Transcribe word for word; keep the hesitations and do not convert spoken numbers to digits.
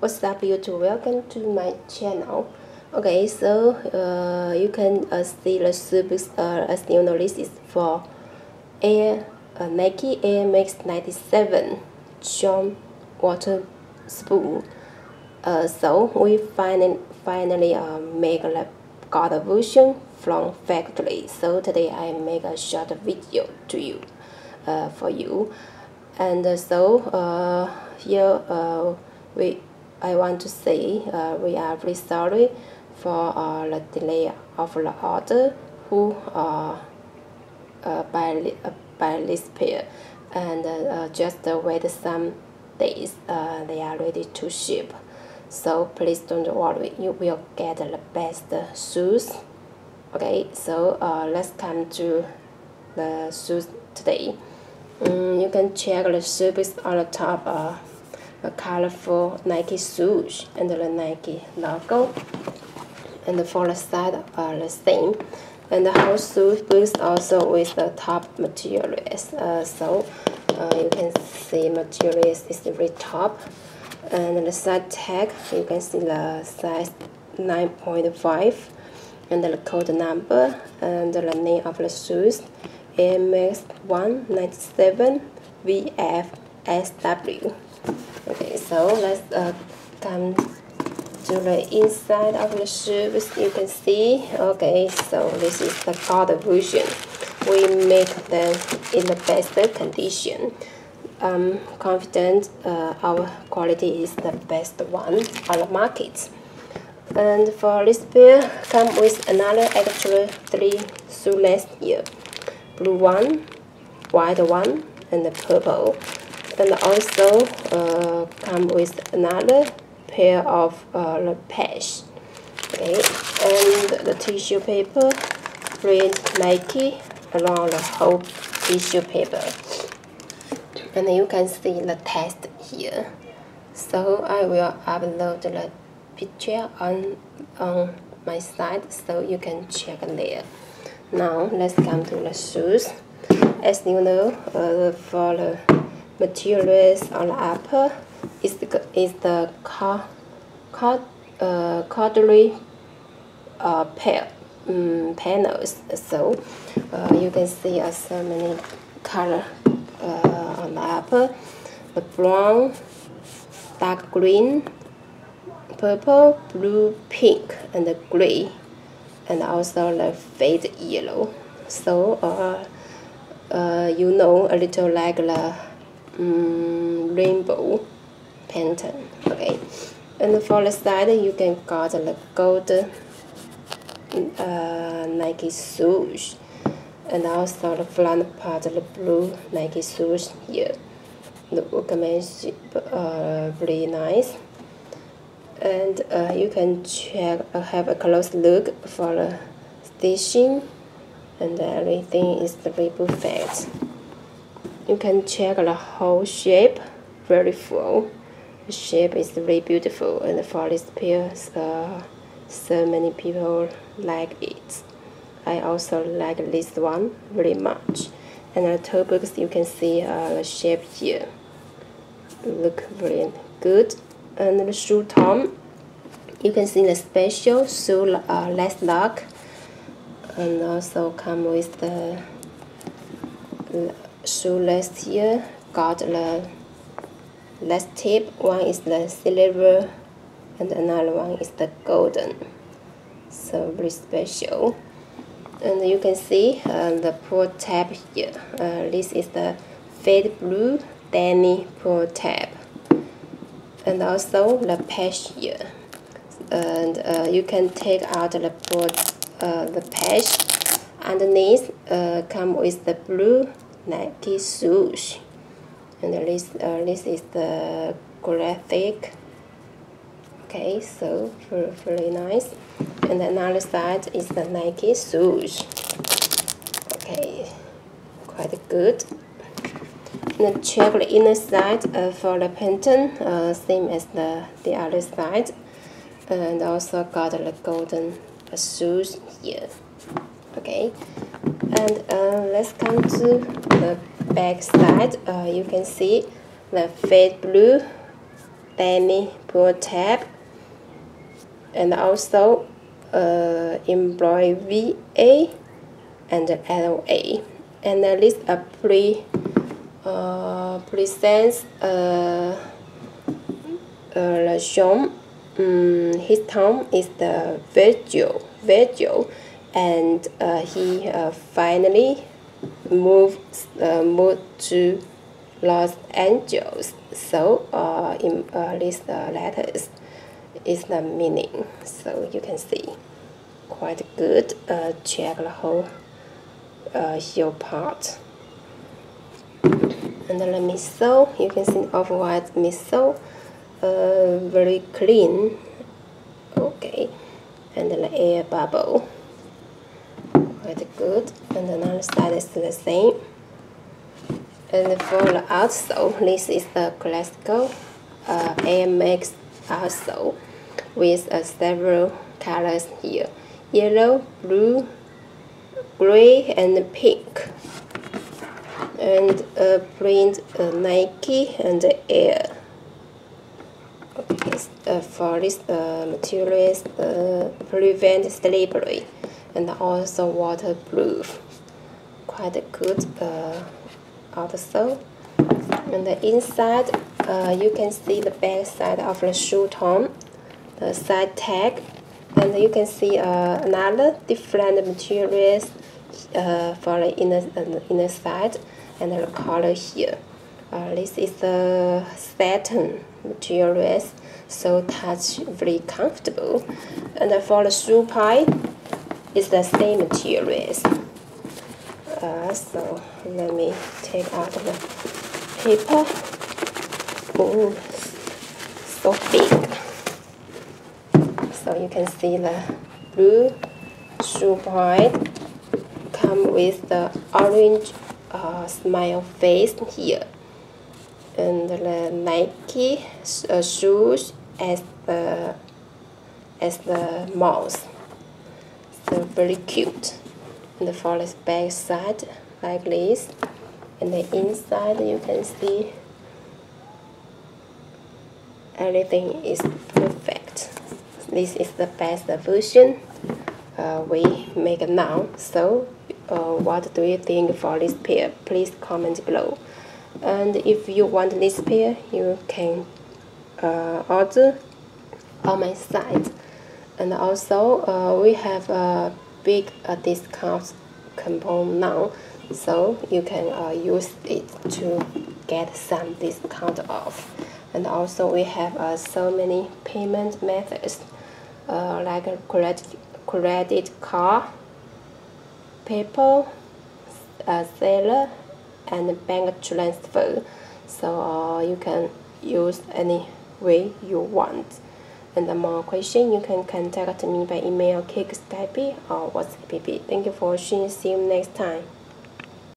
What's up YouTube, welcome to my channel. Okay, so uh, you can uh, see the service uh, as you know this is for Air uh, Nike Air Max Ninety Seven Sean Wotherspoon. Uh, so we finally finally uh, make a got a version from factory. So today I make a short video to you, uh, for you, and uh, so uh, here uh, we. I want to say uh, we are very sorry for uh, the delay of the order who uh, uh, by, uh, by this pair, and uh, just uh, wait some days, uh, they are ready to ship. So please don't worry, you will get the best shoes. Okay, so uh, let's come to the shoes today. Um, you can check the service on the top. Uh, A colorful Nike swoosh and the Nike logo, and for the side are the same, and the whole suit is also with the top materials. Uh, so uh, you can see materials is the very top, and the side tag you can see the size nine point five, and the code number, and the name of the shoes, A M X one ninety-seven V F S W. Okay, so let's uh, come to the inside of the shoes. You can see, okay, so this is the color version. We make them in the best condition. I'm confident uh, our quality is the best one on the market. And for this pair, come with another extra three shoes last year. Blue one, white one, and the purple. And also uh, come with another pair of uh, the patch, okay, and the tissue paper print Nike along the whole tissue paper, and you can see the text here. So I will upload the picture on on my site, so you can check there. Now let's come to the shoes. As you know, uh, for the materials on the upper is the, is the cord, cord, uh, corduroy uh, pair, um, panels. So uh, you can see uh, so many colors uh, on the upper. The brown, dark green, purple, blue, pink, and the gray, and also the fade yellow. So uh, uh, you know, a little like the Mm, rainbow pattern, okay. And for the side, you can got the gold uh, Nike swoosh, and also the front part of the blue Nike swoosh here. The workmanship uh, very nice, and uh, you can check uh, have a close look for the stitching, and everything is very perfect. You can check the whole shape, very full. The shape is very beautiful, and for this pair, uh, so many people like it. I also like this one very much. And the toe box, you can see uh, the shape here. Look very good. And the shoe tom, you can see the special shoe uh, last lock, and also come with the. the So last year got the last tip. One is the silver, and another one is the golden. So very special. And you can see uh, the pro tab here. Uh, this is the fade blue Danny pro tab, and also the patch here. And uh, you can take out the pro, uh, the patch underneath. Uh, come with the blue Nike swoosh, and this uh, this is the graphic. Okay, so very, very nice. And another side is the Nike swoosh. Okay, quite good. And check the inner side uh, for the pattern, uh, same as the the other side, and also got the golden uh, swoosh here. Okay. And uh, let's come to the back side. Uh, you can see the fade blue tiny pull tab, and also uh, employ V A and L A, and uh, list a pre uh, presents uh, uh, shown. Um, his home is the Virgil, Virgil, and uh, he uh, finally moved uh, moved to Los Angeles. So uh, in uh, these uh, letters is the meaning. So you can see quite good. Uh, check the whole uh, heel part. And the missile, you can see off-white missile, uh, very clean. Okay, and the air bubble, quite good. And another side is the same. And for the outsole, this is the classical uh, A M X outsole with uh, several colors here: yellow, blue, gray, and pink. And uh, print uh, Nike and Air. Okay, uh, for this uh, materials uh, prevent slippery and also waterproof. Quite a good. Uh, Also, and the inside, uh, you can see the back side of the shoe tom, the side tag, and you can see uh, another different materials uh, for the inner, uh, inner side and the color here. Uh, this is the satin materials, so touch very comfortable. And for the shoe pie, it's the same materials. Uh, so let me take out the paper. Oh, so big! So you can see the blue shoe point come with the orange uh, smile face here, and the Nike uh, shoes as the as the mouse. So very cute. The forest back side like this, and the inside you can see everything is perfect. This is the best version uh, we make now. So uh, what do you think for this pair? Please comment below, and if you want this pair you can uh, order on my site. And also uh, we have a uh, big uh, discount coupon now, so you can uh, use it to get some discount off. And also we have uh, so many payment methods uh, like a credit, credit card, PayPal, uh, seller, and bank transfer. So uh, you can use any way you want. And the more question, you can contact me by email, kickskype, or WhatsApp. Thank you for watching. See you next time.